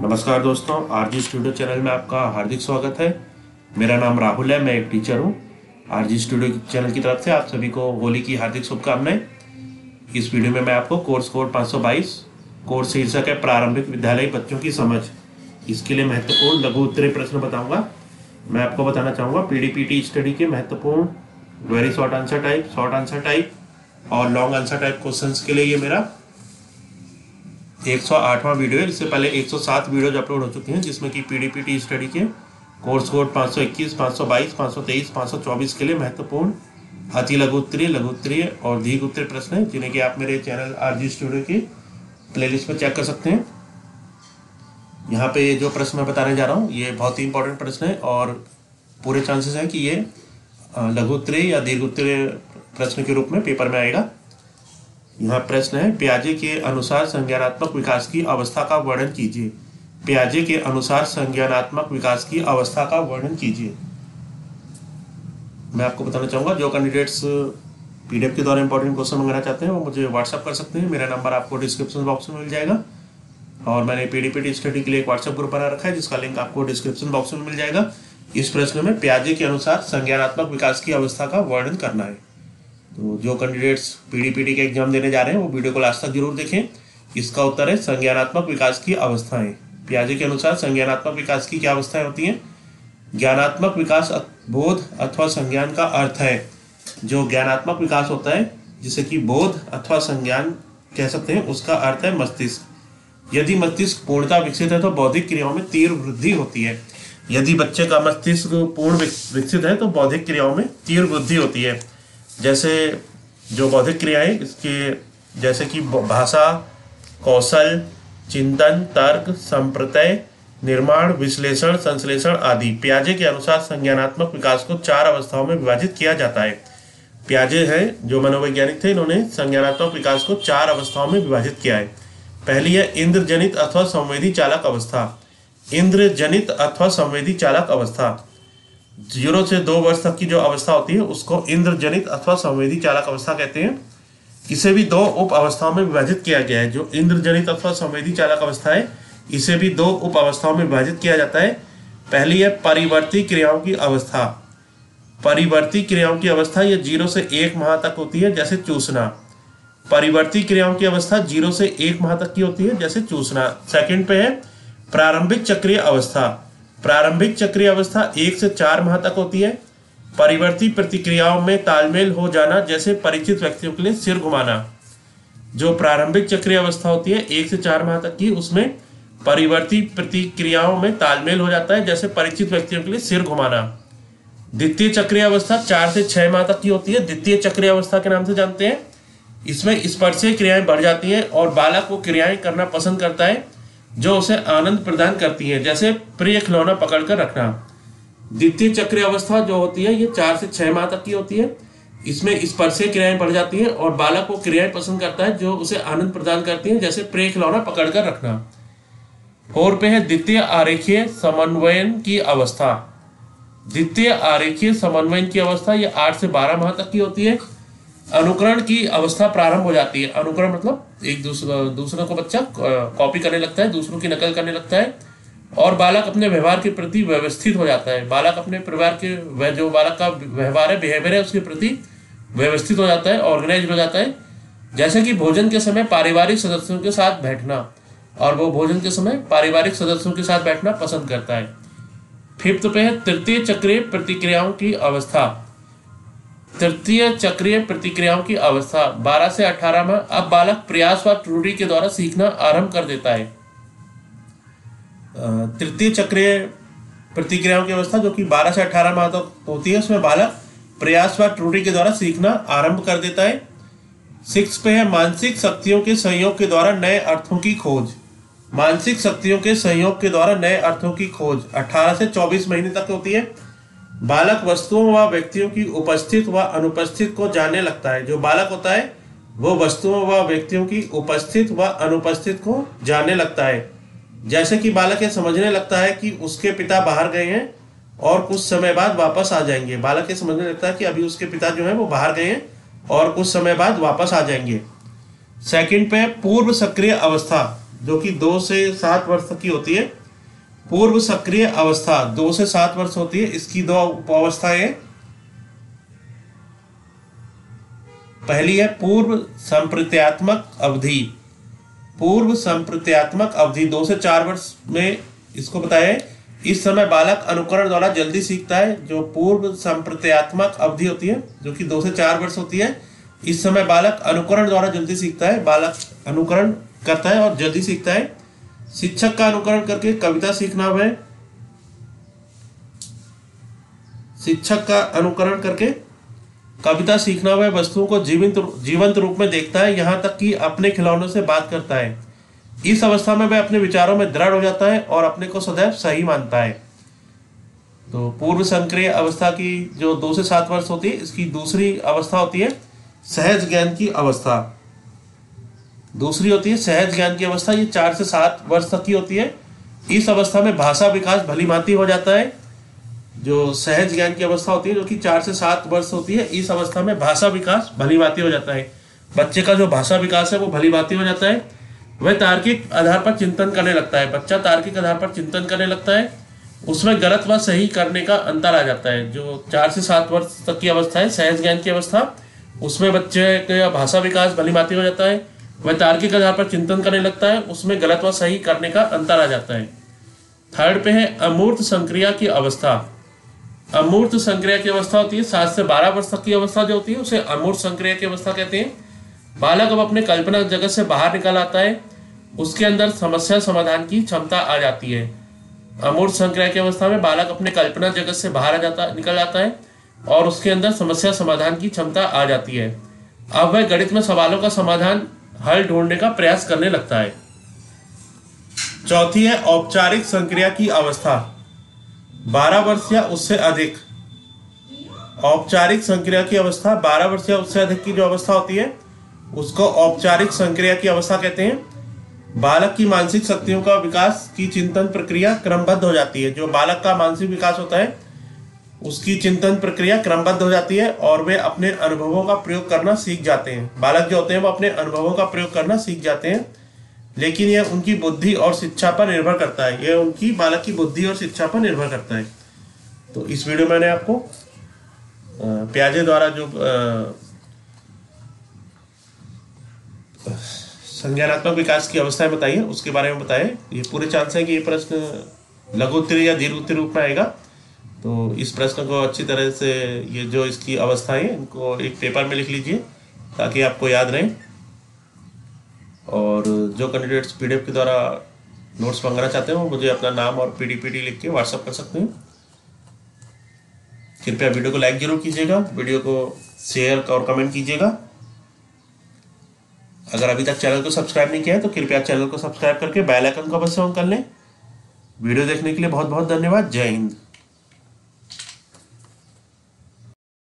नमस्कार दोस्तों, RG studio channel में आपका हार्दिक स्वागत है। मेरा नाम राहुल है, मैं एक टीचर हूँ। आरजी स्टूडियो चैनल की तरफ से आप सभी को होली की हार्दिक शुभकामनाएं। इस वीडियो में मैं आपको कोर्स कोड 522 कोर्स शीर्षक है प्रारंभिक विद्यालय बच्चों की समझ, इसके लिए महत्वपूर्ण लघु उत्तरीय प्रश्न बताऊँगा। मैं आपको बताना चाहूँगा PDPT स्टडी के महत्वपूर्ण very short answer type, short answer type और लॉन्ग आंसर टाइप क्वेश्चन के लिए ये मेरा 108वां वीडियो है। इससे पहले 107 वीडियोज अपलोड हो चुके हैं, जिसमें कि PDPT स्टडी के कोर्स कोड 521, 522, 523, 524 के लिए महत्वपूर्ण अति लघु उत्तरीय और दीर्घ उत्तरीय प्रश्न हैं, जिन्हें कि आप मेरे चैनल आरजी स्टूडियो के प्लेलिस्ट में चेक कर सकते हैं। यहाँ पे जो प्रश्न मैं बताने जा रहा हूँ ये बहुत ही इंपॉर्टेंट प्रश्न है और पूरे चांसेस हैं कि ये लघु उत्तरीय या दीर्घ उत्तरीय प्रश्न के रूप में पेपर में आएगा। यहाँ प्रश्न है, पियाजे के अनुसार संज्ञानात्मक विकास की अवस्था का वर्णन कीजिए। पियाजे के अनुसार संज्ञानात्मक विकास की अवस्था का वर्णन कीजिए। मैं आपको बताना चाहूँगा जो कैंडिडेट्स PDF के द्वारा इंपॉर्टेंट क्वेश्चन मंगाना चाहते हैं वो मुझे व्हाट्सअप कर सकते हैं। मेरा नंबर आपको डिस्क्रिप्शन बॉक्स में मिल जाएगा और मैंने PDPT स्टडी के लिए एक व्हाट्सएप ग्रुप बना रखा है, जिसका लिंक आपको डिस्क्रिप्शन बॉक्स में मिल जाएगा। इस प्रश्न में पियाजे के अनुसार संज्ञानात्मक विकास की अवस्था का वर्णन करना है। तो जो कैंडिडेट्स PDPT के एग्जाम देने जा रहे हैं वो वीडियो को लास्ट तक जरूर देखें। इसका उत्तर है संज्ञानात्मक विकास की अवस्थाएं। पियाजे के अनुसार संज्ञानात्मक विकास की क्या अवस्थाएं होती हैं? ज्ञानात्मक विकास बोध अथवा संज्ञान का अर्थ है। जो ज्ञानात्मक विकास होता है, जिसे कि बोध अथवा संज्ञान कह सकते हैं, उसका अर्थ है मस्तिष्क। यदि मस्तिष्क पूर्णता विकसित है तो बौद्धिक क्रियाओं में तीव्र वृद्धि होती है। यदि बच्चे का मस्तिष्क पूर्ण विकसित है तो बौद्धिक क्रियाओं में तीव्र वृद्धि होती है। जैसे जो बौद्धिक क्रियाएं इसके जैसे कि भाषा, कौशल, चिंतन, तर्क, संप्रत्यय, निर्माण, विश्लेषण, संश्लेषण आदि। पियाजे के अनुसार संज्ञानात्मक विकास को 4 अवस्थाओं में विभाजित किया जाता है। पियाजे हैं जो मनोवैज्ञानिक थे, इन्होंने संज्ञानात्मक विकास को 4 अवस्थाओं में विभाजित किया है। पहली है इंद्रजनित अथवा संवेदी चालक अवस्था। इंद्रजनित अथवा संवेदी चालक अवस्था 0 से 2 वर्ष तक की जो अवस्था होती है उसको इंद्रजनित अथवा संवेदी चालक अवस्था कहते हैं। इसे भी 2 उप अवस्थाओं में विभाजित किया गया है। जो इंद्रजनित अथवा संवेदी चालक अवस्था है इसे भी 2 उप अवस्थाओं में विभाजित किया जाता है। पहली है परिवर्ती क्रियाओं की अवस्था। परिवर्ती क्रियाओं की अवस्था यह 0 से 1 माह तक होती है, जैसे चूसना। परिवर्ती क्रियाओं की अवस्था 0 से 1 माह तक की होती है, जैसे चूसना। सेकेंड पे है प्रारंभिक चक्रीय अवस्था। प्रारंभिक चक्रीय अवस्था 1 से 4 माह तक होती है। परिवर्ती प्रतिक्रियाओं में तालमेल हो जाना, जैसे परिचित व्यक्तियों के लिए सिर घुमाना। जो प्रारंभिक चक्रीय अवस्था होती है 1 से 4 माह तक की, उसमें परिवर्ती प्रतिक्रियाओं में तालमेल हो जाता है, जैसे परिचित व्यक्तियों के लिए सिर घुमाना। द्वितीय चक्रीय अवस्था 4 से 6 माह तक की होती है। द्वितीय चक्रीय अवस्था के नाम से जानते हैं। इसमें स्पर्शीय क्रियाएं बढ़ जाती हैं और बालक वो क्रियाएं करना पसंद करता है जो उसे आनंद प्रदान करती है, जैसे प्रिय खिलौना पकड़कर रखना। द्वितीय चक्रीय अवस्था जो होती है ये 4 से 6 माह तक की होती है। इसमें स्पर्शीय क्रियाएं बढ़ जाती हैं और बालक को क्रियाएं पसंद करता है जो उसे आनंद प्रदान करती हैं, जैसे प्रिय खिलौना पकड़कर रखना। 4 पे है द्वितीय आरेखीय समन्वयन की अवस्था। द्वितीय आरेखीय समन्वयन की अवस्था ये 8 से 12 माह तक की होती है। अनुकरण की अवस्था प्रारंभ हो जाती है। अनुकरण मतलब एक दूसरों को बच्चा कॉपी करने लगता है, दूसरों की नकल करने लगता है और बालक अपने व्यवहार के प्रति व्यवस्थित हो जाता है। बालक अपने परिवार के जो बालक का व्यवहार है, बिहेवियर है, उसके प्रति व्यवस्थित हो जाता है, ऑर्गेनाइज हो जाता है। जैसे कि भोजन के समय पारिवारिक सदस्यों के साथ बैठना, और वो भोजन के समय पारिवारिक सदस्यों के साथ बैठना पसंद करता है। 5th पे है तृतीय चक्रीय प्रतिक्रियाओं की अवस्था। तृतीय चक्रीय प्रतिक्रियाओं की अवस्था 12 से 18 में अब बालक प्रयास व त्रुटि के द्वारा सीखना आरंभ कर देता है। तृतीय चक्रीय प्रतिक्रियाओं की अवस्था जो कि 12 से 18 माह तक होती है, उसमें बालक प्रयास व त्रुटि के द्वारा सीखना आरंभ कर देता है। 6 पे है मानसिक शक्तियों के संयोग के द्वारा नए अर्थों की खोज। मानसिक शक्तियों के संयोग के द्वारा नए अर्थों की खोज 18 से 24 महीने तक होती है। बालक वस्तुओं व व्यक्तियों की उपस्थित व अनुपस्थित को जानने लगता है। जो बालक होता है वो वस्तुओं व व्यक्तियों की उपस्थित व अनुपस्थित को जानने लगता है। जैसे कि बालक ये समझने लगता है कि उसके पिता बाहर गए हैं और कुछ समय बाद वापस आ जाएंगे। बालक ये समझने लगता है कि अभी उसके पिता जो है वो बाहर गए हैं और कुछ समय बाद वापस आ जाएंगे। 2nd पे पूर्व सक्रिय अवस्था। जो कि 2 से 7 वर्ष तक की होती है। पूर्व सक्रिय अवस्था 2 से 7 वर्ष होती है, इसकी 2 अवस्थाएं, पहली है पूर्व संप्रत्यात्मक अवधि। पूर्व संप्रत्यात्मक अवधि 2 से 4 वर्ष में इसको बताएं। इस समय बालक अनुकरण द्वारा जल्दी सीखता है। जो पूर्व संप्रत्यात्मक अवधि होती है जो कि 2 से 4 वर्ष होती है, इस समय बालक अनुकरण द्वारा जल्दी सीखता है। बालक अनुकरण करता है और जल्दी सीखता है। शिक्षक का अनुकरण करके कविता सीखना है। शिक्षक का अनुकरण करके कविता सीखना हुआ, वस्तुओं को जीवंत रूप में देखता है, यहाँ तक कि अपने खिलौनों से बात करता है। इस अवस्था में वह अपने विचारों में दृढ़ हो जाता है और अपने को सदैव सही मानता है। तो पूर्व संक्रिय अवस्था की जो 2 से 7 वर्ष होती है, इसकी दूसरी अवस्था होती है सहज ज्ञान की अवस्था। दूसरी होती है सहज ज्ञान की अवस्था, ये 4 से 7 वर्ष तक की होती है। इस अवस्था में भाषा विकास भलीभांति हो जाता है। जो सहज ज्ञान की अवस्था होती है जो कि 4 से 7 वर्ष होती है, इस अवस्था में भाषा विकास भलीभांति हो जाता है। बच्चे का जो भाषा विकास है वो भलीभांति हो जाता है। वह तार्किक आधार पर चिंतन करने लगता है। बच्चा तार्किक आधार पर चिंतन करने लगता है, उसमें गलत व सही करने का अंतर आ जाता है। जो 4 से 7 वर्ष तक की अवस्था है सहज ज्ञान की अवस्था, उसमें बच्चे का भाषा विकास भलीभांति हो जाता है। वह तार्किक आधार पर चिंतन करने लगता है, उसमें गलत व सही करने का अंतर आ जाता है। थर्ड पे है अमूर्त संक्रिया की अवस्था। अमूर्त संक्रिया की अवस्था होती है 7 से 12 वर्ष तक की अवस्था जो होती है, उसे अमूर्त संक्रिया की अवस्था कहते हैं। बालक अब अपने कल्पना जगत से बाहर निकल आता है, उसके अंदर समस्या समाधान की क्षमता आ जाती है। अमूर्त संक्रिया की अवस्था में बालक अपने कल्पना जगत से बाहर निकल आता है और उसके अंदर समस्या समाधान की क्षमता आ जाती है। अब वह गणित में सवालों का समाधान हल ढूंढने का प्रयास करने लगता है। चौथी है औपचारिक संक्रिया की अवस्था, 12 वर्ष या उससे अधिक। औपचारिक संक्रिया की अवस्था 12 वर्ष या उससे अधिक की जो अवस्था होती है, उसको औपचारिक संक्रिया की अवस्था कहते हैं। बालक की मानसिक शक्तियों का विकास की चिंतन प्रक्रिया क्रमबद्ध हो जाती है। जो बालक का मानसिक विकास होता है उसकी चिंतन प्रक्रिया क्रमबद्ध हो जाती है और वे अपने अनुभवों का प्रयोग करना सीख जाते हैं। बालक जो होते हैं वो अपने अनुभवों का प्रयोग करना सीख जाते हैं, लेकिन यह उनकी बुद्धि और शिक्षा पर निर्भर करता है। यह उनकी बालक की बुद्धि और शिक्षा पर निर्भर करता है। तो इस वीडियो में मैंने आपको पियाजे द्वारा जो संज्ञानात्मक विकास की अवस्थाएं बताई है उसके बारे में बताया। ये पूरे चांस है कि ये प्रश्न लघु उत्तरीय या दीर्घ उत्तरीय रूप में आएगा। तो इस प्रश्न को अच्छी तरह से, ये जो इसकी अवस्थाएं हैं इनको एक पेपर में लिख लीजिए ताकि आपको याद रहे। और जो कैंडिडेट्स पीडीएफ के द्वारा नोट्स मंगाना चाहते हो, मुझे अपना नाम और पीडी लिख के व्हाट्सअप कर सकते हैं। कृपया वीडियो को लाइक जरूर कीजिएगा, वीडियो को शेयर और कमेंट कीजिएगा। अगर अभी तक चैनल को सब्सक्राइब नहीं किया है तो कृपया चैनल को सब्सक्राइब करके बेल आइकन को अवश्य ऑन कर लें। वीडियो देखने के लिए बहुत बहुत धन्यवाद। जय हिंद।